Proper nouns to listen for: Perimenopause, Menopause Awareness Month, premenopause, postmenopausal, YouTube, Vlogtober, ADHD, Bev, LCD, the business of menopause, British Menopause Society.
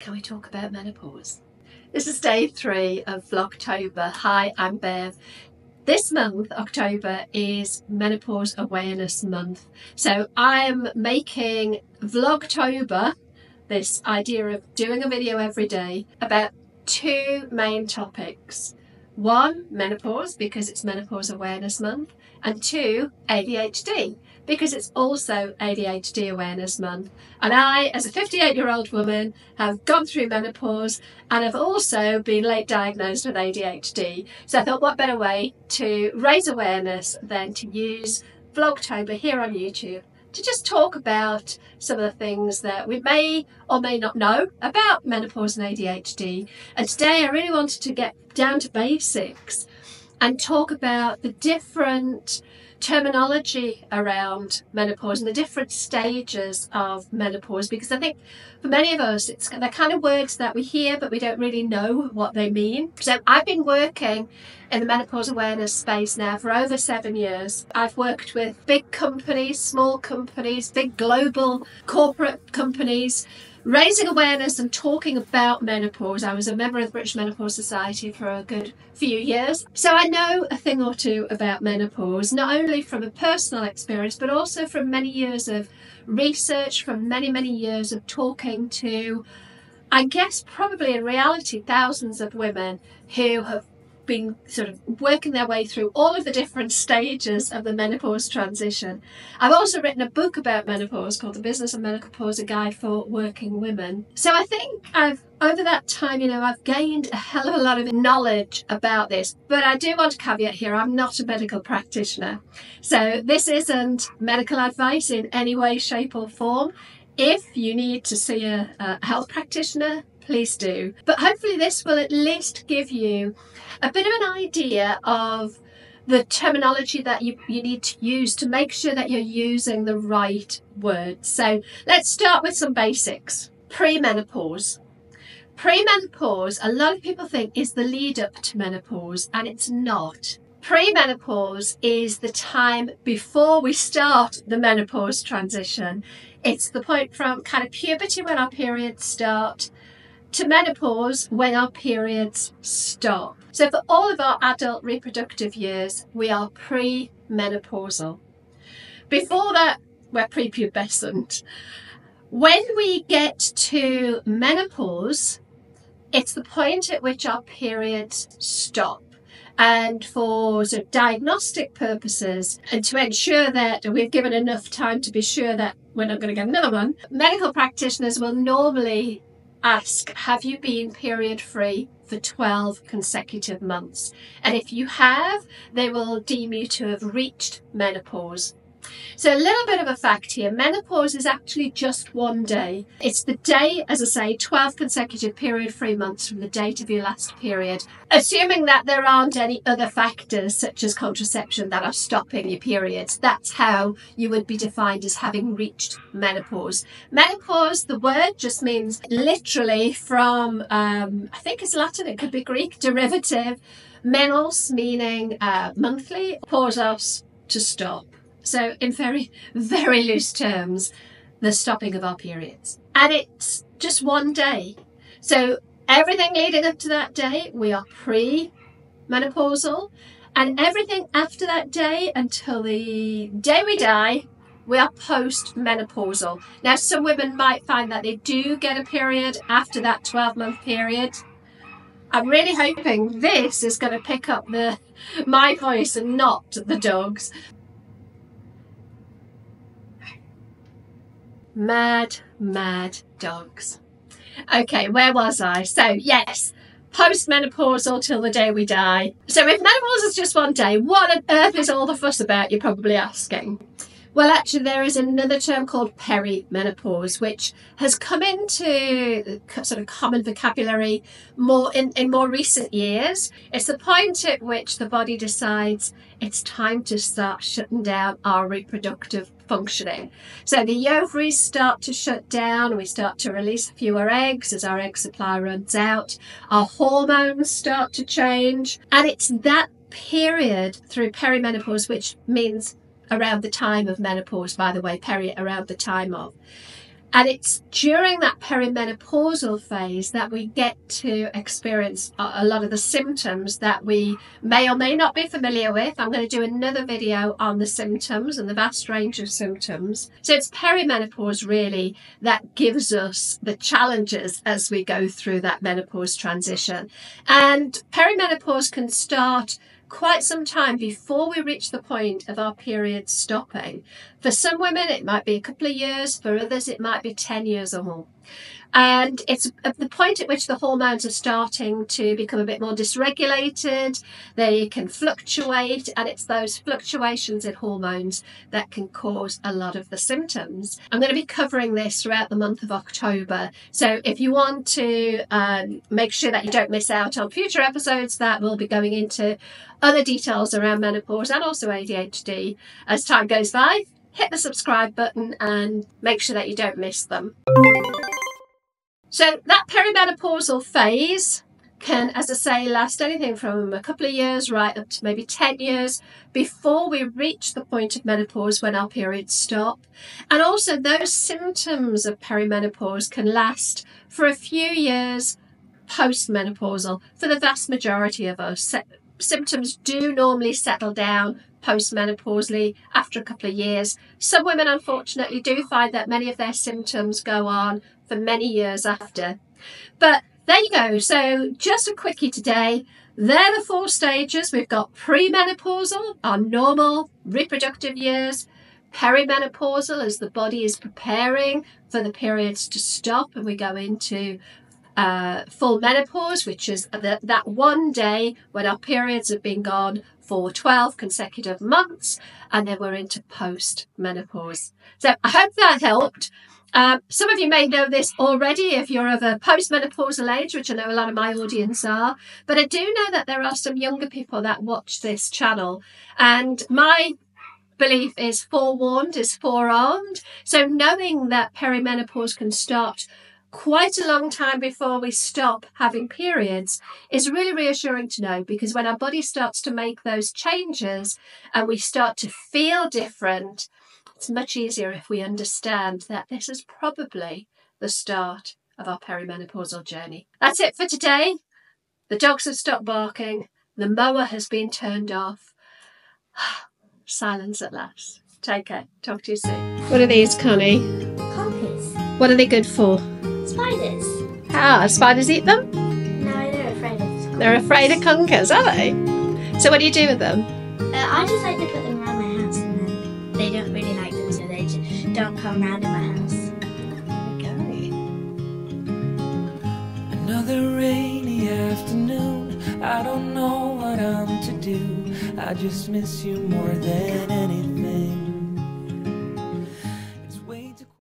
Can we talk about menopause? This is day 3 of Vlogtober. Hi, I'm Bev. This month, October, is Menopause Awareness Month. So I'm making Vlogtober, this idea of doing a video every day, about 2 main topics. 1, menopause, because it's Menopause Awareness Month, and 2, ADHD, because it's also ADHD Awareness Month. And I, as a 58-year-old woman, have gone through menopause and have also been late diagnosed with ADHD. So I thought, what better way to raise awareness than to use Vlogtober here on YouTube to just talk about some of the things that we may or may not know about menopause and ADHD. And today I really wanted to get down to basics and talk about the different terminology around menopause and the different stages of menopause, because I think for many of us they're kind of words that we hear but we don't really know what they mean. So I've been working in the menopause awareness space now for over 7 years. I've worked with big companies, small companies, big global corporate companies, raising awareness and talking about menopause. I was a member of the British Menopause Society for a good few years. So I know a thing or two about menopause, not only from a personal experience, but also from many years of research, from many years of talking to, I guess, probably in reality, thousands of women who have been sort of working their way through all of the different stages of the menopause transition. I've also written a book about menopause called The Business of Menopause, a guide for working women. So I think I've, over that time, I've gained a hell of a lot of knowledge about this, but I do want to caveat here, I'm not a medical practitioner. So this isn't medical advice in any way, shape or form. If you need to see a health practitioner, please do. But hopefully this will at least give you a bit of an idea of the terminology that you need to use to make sure that you're using the right words. So let's start with some basics. Premenopause. Premenopause, a lot of people think, is the lead up to menopause, and it's not. Premenopause is the time before we start the menopause transition. It's the point from kind of puberty when our periods start to menopause when our periods stop. So for all of our adult reproductive years, we are premenopausal. Before that, we're prepubescent. When we get to menopause, it's the point at which our periods stop. And for sort of diagnostic purposes and to ensure that we've given enough time to be sure that we're not going to get another one, medical practitioners will normally ask, have you been period free for 12 consecutive months? And if you have, they will deem you to have reached menopause. So a little bit of a fact here, menopause is actually just one day. It's the day, as I say, 12 consecutive period-free months from the date of your last period, assuming that there aren't any other factors such as contraception that are stopping your periods. That's how you would be defined as having reached menopause. Menopause, the word, just means literally from, I think it's Latin, it could be Greek, derivative, menos, meaning monthly, pausos, to stop. So in very loose terms, the stopping of our periods. And it's just one day. So everything leading up to that day, we are pre-menopausal. And everything after that day until the day we die, we are post-menopausal. Now, some women might find that they do get a period after that 12-month period. I'm really hoping this is going to pick up my voice and not the dog's. Mad dogs. Okay, where was I? So yes, postmenopausal till the day we die. So if menopause is just one day, what on earth is all the fuss about, you're probably asking? Well, actually there is another term called perimenopause, which has come into sort of common vocabulary more in more recent years. It's the point at which the body decides it's time to start shutting down our reproductive functioning. So the ovaries start to shut down, we start to release fewer eggs as our egg supply runs out, our hormones start to change, and it's that period through perimenopause, which means around the time of menopause, by the way, around the time of. And it's during that perimenopausal phase that we get to experience a lot of the symptoms that we may or may not be familiar with. I'm going to do another video on the symptoms and the vast range of symptoms. So it's perimenopause really that gives us the challenges as we go through that menopause transition. And perimenopause can start quite some time before we reach the point of our period stopping. For some women, it might be a couple of years. For others, it might be 10 years or more. And it's at the point at which the hormones are starting to become a bit more dysregulated. They can fluctuate, and it's those fluctuations in hormones that can cause a lot of the symptoms. I'm going to be covering this throughout the month of October. So if you want to make sure that you don't miss out on future episodes, that will be going into other details around menopause and also ADHD as time goes by, hit the subscribe button and make sure that you don't miss them. So that perimenopausal phase can, as I say, last anything from a couple of years right up to maybe 10 years before we reach the point of menopause when our periods stop. And also those symptoms of perimenopause can last for a few years postmenopausal for the vast majority of us. Symptoms do normally settle down postmenopausally after a couple of years. Some women, unfortunately, do find that many of their symptoms go on for many years after. But there you go. So just a quickie today. They're the four stages. We've got premenopausal, our normal reproductive years. Perimenopausal, as the body is preparing for the periods to stop and we go into full menopause, which is that one day when our periods have been gone for 12 consecutive months, and then we're into post-menopause. So I hope that helped. Some of you may know this already if you're of a postmenopausal age, which I know a lot of my audience are, but I do know that there are some younger people that watch this channel, and my belief is forewarned is forearmed. So knowing that perimenopause can start quite a long time before we stop having periods is really reassuring to know, because when our body starts to make those changes and we start to feel different, it's much easier if we understand that this is probably the start of our perimenopausal journey. That's it for today. The dogs have stopped barking. The mower has been turned off. Silence at last. Take care. Talk to you soon. What are these, Connie? Carpets. What are they good for? Spiders. Ah, spiders eat them? No, they're afraid of conkers. They're afraid of conkers, are they? So what do you do with them? I just like to put them around my house, and then they don't really like them, so they just don't come round in my house. Okay. Another rainy afternoon, I don't know what I'm to do. I just miss you more than anything.